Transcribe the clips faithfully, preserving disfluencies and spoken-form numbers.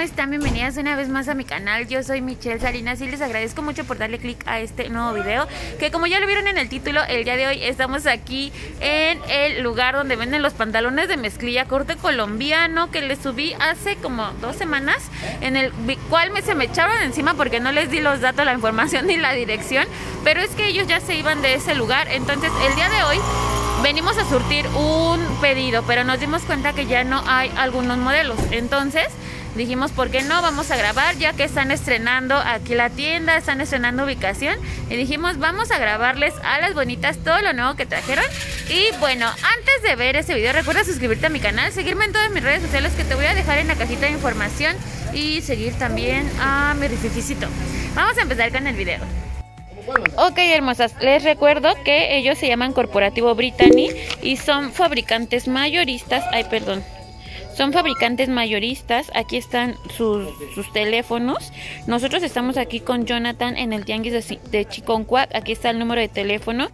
¿cómo están? Bienvenidas una vez más a mi canal. Yo soy Michelle Salinas y les agradezco mucho por darle click a este nuevo video, que como ya lo vieron en el título, el día de hoy estamos aquí en el lugar donde venden los pantalones de mezclilla corte colombiano, que les subí hace como dos semanas, en el cual me se me echaron encima porque no les di los datos, la información ni la dirección, pero es que ellos ya se iban de ese lugar. Entonces el día de hoy venimos a surtir un pedido, pero nos dimos cuenta que ya no hay algunos modelos. Entonces dijimos, ¿por qué no? Vamos a grabar, ya que están estrenando aquí la tienda, están estrenando ubicación. Y dijimos, vamos a grabarles a las bonitas todo lo nuevo que trajeron. Y bueno, antes de ver ese video, recuerda suscribirte a mi canal, seguirme en todas mis redes sociales que te voy a dejar en la cajita de información, y seguir también a mi rifificito. Vamos a empezar con el video. Ok, hermosas, les recuerdo que ellos se llaman Corporativo Brittany y son fabricantes mayoristas. Ay, perdón. Son fabricantes mayoristas. Aquí están sus, sus teléfonos. Nosotros estamos aquí con Jonathan en el tianguis de, de Chiconcuac. Aquí está el número de teléfono.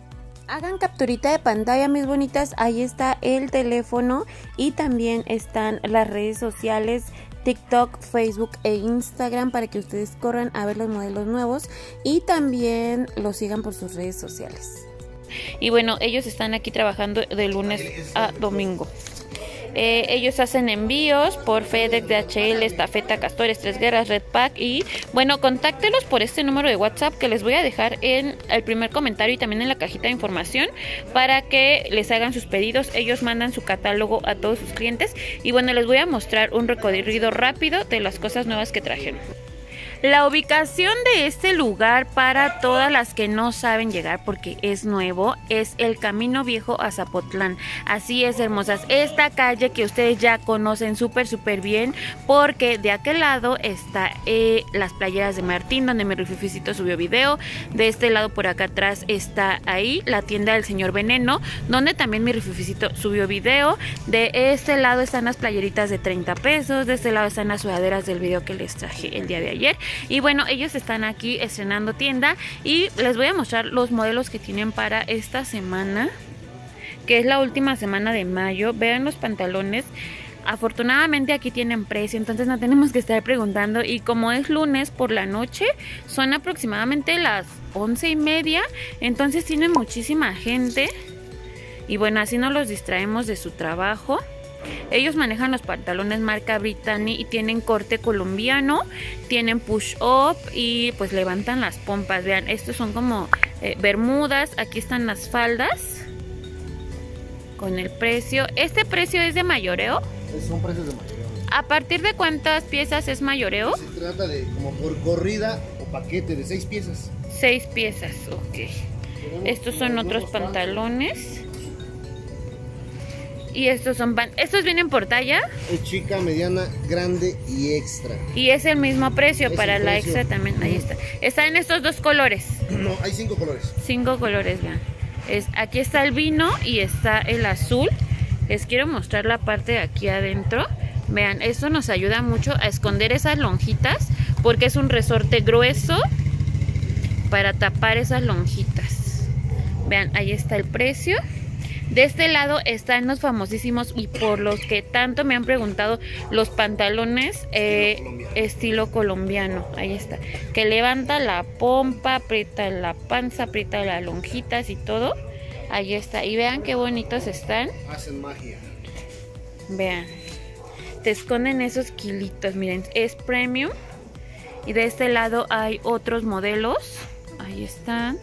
Hagan capturita de pantalla, mis bonitas. Ahí está el teléfono y también están las redes sociales. TikTok, Facebook e Instagram, para que ustedes corran a ver los modelos nuevos y también los sigan por sus redes sociales. Y bueno, ellos están aquí trabajando de lunes a domingo. Eh, ellos hacen envíos por FedEx, D H L, Estafeta, Castores, Tres Guerras, Red Pack. Y bueno, contáctelos por este número de WhatsApp que les voy a dejar en el primer comentario y también en la cajita de información, para que les hagan sus pedidos. Ellos mandan su catálogo a todos sus clientes. Y bueno, les voy a mostrar un recorrido rápido de las cosas nuevas que trajeron. La ubicación de este lugar, para todas las que no saben llegar porque es nuevo, es el Camino Viejo a Zapotlán. Así es, hermosas, esta calle que ustedes ya conocen súper súper bien, porque de aquel lado está eh, las playeras de Martín, donde mi rifificito subió video. De este lado por acá atrás está ahí la tienda del Señor Veneno, donde también mi rifificito subió video. De este lado están las playeritas de treinta pesos, de este lado están las sudaderas del video que les traje el día de ayer. Y bueno, ellos están aquí estrenando tienda y les voy a mostrar los modelos que tienen para esta semana, que es la última semana de mayo. Vean los pantalones. Afortunadamente aquí tienen precio, entonces no tenemos que estar preguntando. Y como es lunes por la noche, son aproximadamente las once y media, entonces tienen muchísima gente. Y bueno, así no los distraemos de su trabajo. Ellos manejan los pantalones marca Brittany y tienen corte colombiano, tienen push up y pues levantan las pompas. Vean, estos son como eh, bermudas. Aquí están las faldas con el precio. ¿Este precio es de mayoreo? Son precios de mayoreo. ¿A partir de cuántas piezas es mayoreo? Se trata de como por corrida o paquete de seis piezas. Seis piezas, ok. Estos son otros pantalones. Y estos son pan... ¿Estos vienen por talla? Es chica, mediana, grande y extra. Y es el mismo precio es para la precio. Extra también. Ahí está. Está en estos dos colores. No, hay cinco colores. Cinco colores, vean. Es, aquí está el vino y está el azul. Les quiero mostrar la parte de aquí adentro. Vean, esto nos ayuda mucho a esconder esas lonjitas, porque es un resorte grueso para tapar esas lonjitas. Vean, ahí está el precio. De este lado están los famosísimos y por los que tanto me han preguntado, los pantalones eh, estilo colombiano. Ahí está, que levanta la pompa, aprieta la panza, aprieta las lonjitas y todo. Ahí está, y vean qué bonitos están. Hacen magia. Vean, te esconden esos kilitos, miren, es premium. Y de este lado hay otros modelos, ahí están.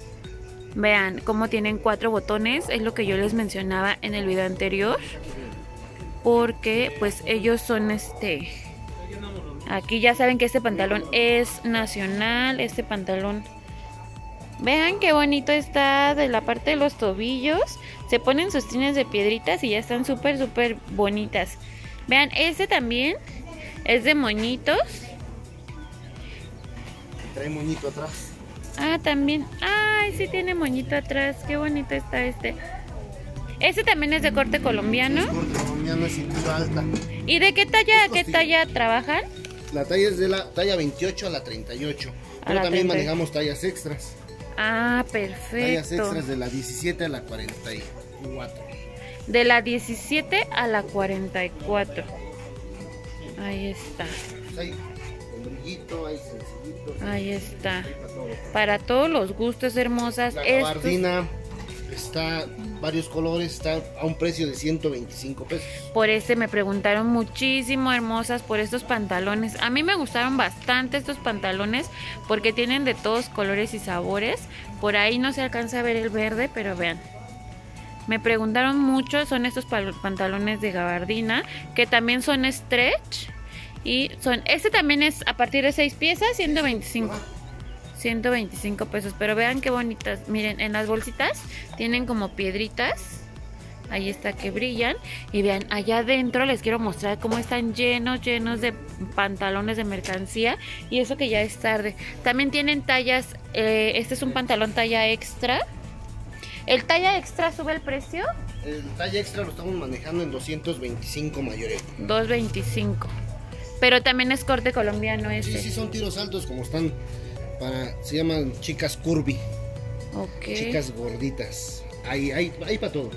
Vean cómo tienen cuatro botones, es lo que yo les mencionaba en el video anterior, porque pues ellos son este... Aquí ya saben que este pantalón es nacional, este pantalón... Vean qué bonito está de la parte de los tobillos, se ponen sus tines de piedritas y ya están súper súper bonitas. Vean, este también es de moñitos. Trae moñito atrás. Ah, también. Ay, sí tiene moñito atrás. Qué bonito está este. Este también es de corte colombiano. Es corte colombiano, es cintura alta. ¿Y de qué talla, qué talla trabajan? La talla es de la talla veintiocho a la treinta y ocho. Pero también manejamos tallas extras. Ah, perfecto. Tallas extras de la diecisiete a la cuarenta y cuatro. De la diecisiete a la cuarenta y cuatro. Ahí está. pues hay con brillito, hay sencillito. Ahí está. Hay para, todo. Para todos los gustos, hermosas. La gabardina está varios colores, está a un precio de ciento veinticinco pesos. Por este me preguntaron muchísimo, hermosas, por estos pantalones. A mí me gustaron bastante estos pantalones porque tienen de todos colores y sabores. Por ahí no se alcanza a ver el verde, pero vean. Me preguntaron mucho, son estos pantalones de gabardina, que también son stretch. Y son, este también es a partir de seis piezas, ciento veinticinco. ciento veinticinco pesos, pero vean qué bonitas. Miren, en las bolsitas tienen como piedritas. Ahí está, que brillan. Y vean, allá adentro les quiero mostrar cómo están llenos, llenos de pantalones de mercancía. Y eso que ya es tarde. También tienen tallas, eh, este es un pantalón talla extra. ¿El talla extra sube el precio? El talla extra lo estamos manejando en doscientos veinticinco mayoreo. doscientos veinticinco. Pero también es corte colombiano este. Sí, sí, son tiros altos como están para... Se llaman chicas curvy. Ok. Chicas gorditas. Ahí, ahí, ahí para todo.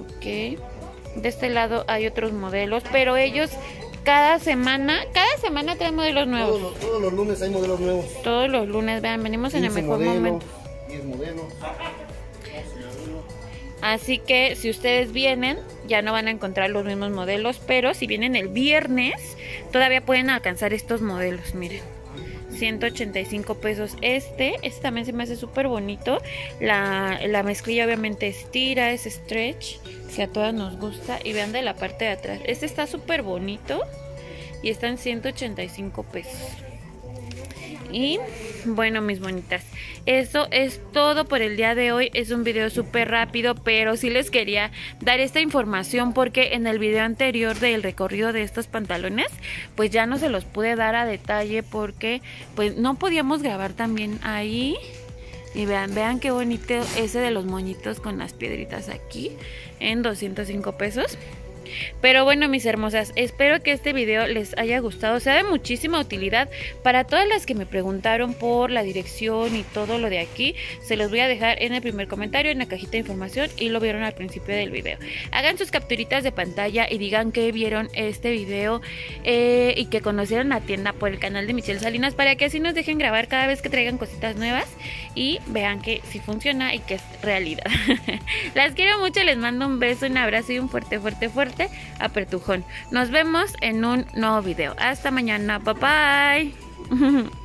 Ok. De este lado hay otros modelos, pero ellos... Cada semana, cada semana traen modelos nuevos. Todos los, todos los lunes hay modelos nuevos. Todos los lunes, vean, venimos en el mejor modelos, momento. diez modelos. Así que si ustedes vienen, ya no van a encontrar los mismos modelos, pero si vienen el viernes, todavía pueden alcanzar estos modelos, miren. ciento ochenta y cinco pesos este, este también se me hace súper bonito. La, la mezclilla obviamente estira, es stretch, que a todas nos gusta. Y vean de la parte de atrás, este está súper bonito y está en ciento ochenta y cinco pesos. Y bueno, mis bonitas, eso es todo por el día de hoy. Es un video súper rápido, pero sí les quería dar esta información porque en el video anterior del recorrido de estos pantalones, pues ya no se los pude dar a detalle porque pues no podíamos grabar también ahí. Y vean, vean qué bonito ese de los moñitos con las piedritas aquí en doscientos cinco pesos. Pero bueno, mis hermosas, espero que este video les haya gustado, sea de muchísima utilidad para todas las que me preguntaron por la dirección y todo lo de aquí. Se los voy a dejar en el primer comentario, en la cajita de información, y lo vieron al principio del video. Hagan sus capturitas de pantalla y digan que vieron este video eh, y que conocieron la tienda por el canal de Michelle Salinas, para que así nos dejen grabar cada vez que traigan cositas nuevas y vean que sí funciona y que es realidad. Las quiero mucho, les mando un beso, un abrazo y un fuerte, fuerte, fuerte apretujón. Nos vemos en un nuevo video. Hasta mañana. Bye bye.